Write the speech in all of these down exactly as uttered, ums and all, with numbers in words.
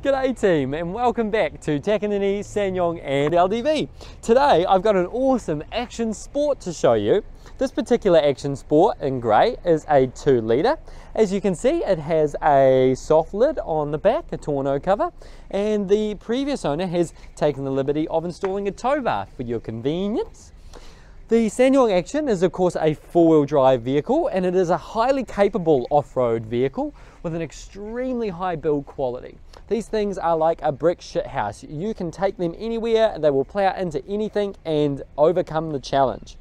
G'day team and welcome back to Takanini, SsangYong and L D V. Today I've got an awesome action sport to show you. This particular action sport in grey is a two litre. As you can see, it has a soft lid on the back, a tonneau cover, and the previous owner has taken the liberty of installing a tow bar for your convenience. The SsangYong Action is of course a four-wheel drive vehicle, and it is a highly capable off-road vehicle with an extremely high build quality. These things are like a brick shit house. You can take them anywhere and they will plow into anything and overcome the challenge.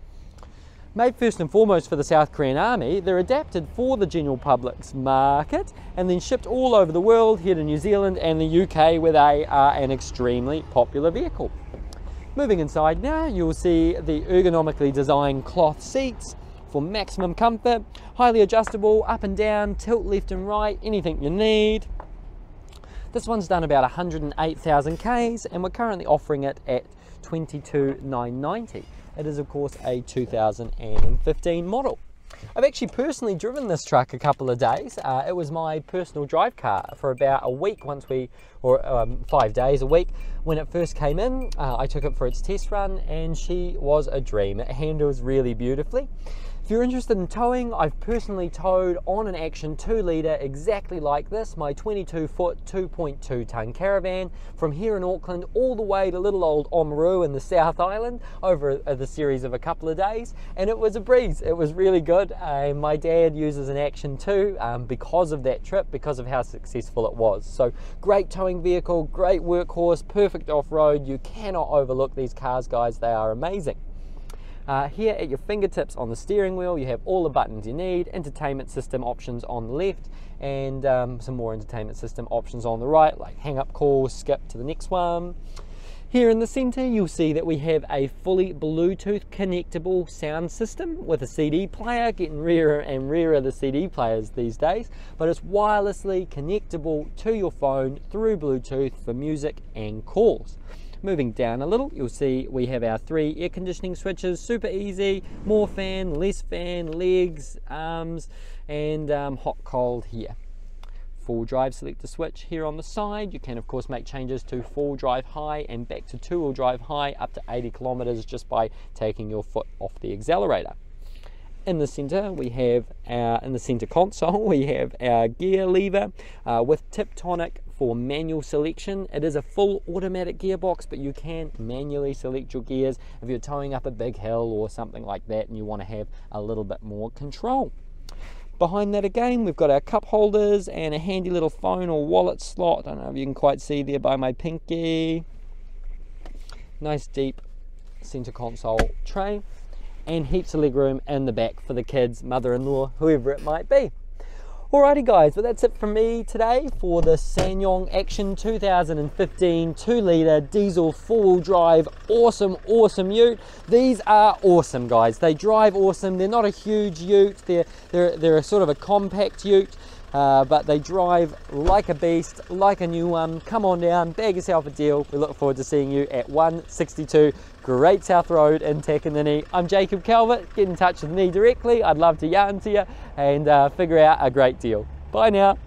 Made first and foremost for the South Korean Army, they're adapted for the general public's market and then shipped all over the world, here to New Zealand and the U K, where they are an extremely popular vehicle. Moving inside now, you will see the ergonomically designed cloth seats for maximum comfort, highly adjustable, up and down, tilt left and right, anything you need. This one's done about one hundred and eight thousand Ks and we're currently offering it at twenty-two thousand nine hundred ninety dollars. It is of course a two thousand fifteen model. I've actually personally driven this truck a couple of days. Uh, it was my personal drive car for about a week once we, or um, five days a week. When it first came in, uh, I took it for its test run and she was a dream. It handles really beautifully. If you're interested in towing, I've personally towed on an Action two litre exactly like this, my twenty-two foot, two point two tonne caravan, from here in Auckland all the way to little old Oamaru in the South Island over the series of a couple of days, and it was a breeze. It was really good. Uh, my dad uses an Action two um, because of that trip, because of how successful it was. So great towing vehicle, great workhorse, perfect off-road. You cannot overlook these cars, guys. They are amazing. Uh, here at your fingertips on the steering wheel, you have all the buttons you need, entertainment system options on the left, and um, some more entertainment system options on the right, like hang up call, skip to the next one. Here in the centre, you'll see that we have a fully Bluetooth connectable sound system with a C D player, getting rarer and rarer the C D players these days, but it's wirelessly connectable to your phone through Bluetooth for music and calls. Moving down a little, you'll see we have our three air conditioning switches, super easy, more fan, less fan, legs, arms, and um, hot, cold here. Full drive selector switch here on the side. You can of course make changes to full drive high and back to two wheel drive high up to eighty kilometers just by taking your foot off the accelerator. In the center, we have our, in the center console, we have our gear lever uh, with Tiptronic for manual selection. It is a full automatic gearbox, but you can manually select your gears if you're towing up a big hill or something like that and you want to have a little bit more control. Behind that again, we've got our cup holders and a handy little phone or wallet slot. I don't know if you can quite see there by my pinky. Nice deep center console tray and heaps of legroom in the back for the kids, mother-in-law, whoever it might be. Alrighty guys, but that's it from me today for the SsangYong Action two thousand fifteen two litre diesel four-wheel drive awesome, awesome ute. These are awesome, guys. They drive awesome. They're not a huge ute. They're, they're, they're a sort of a compact ute, uh, but they drive like a beast, like a new one. Come on down, bag yourself a deal. We look forward to seeing you at one sixty-two Great South Road in Takanini. I'm Jacob Calvert. Get in touch with me directly. I'd love to yarn to you and uh, figure out a great deal. Bye now.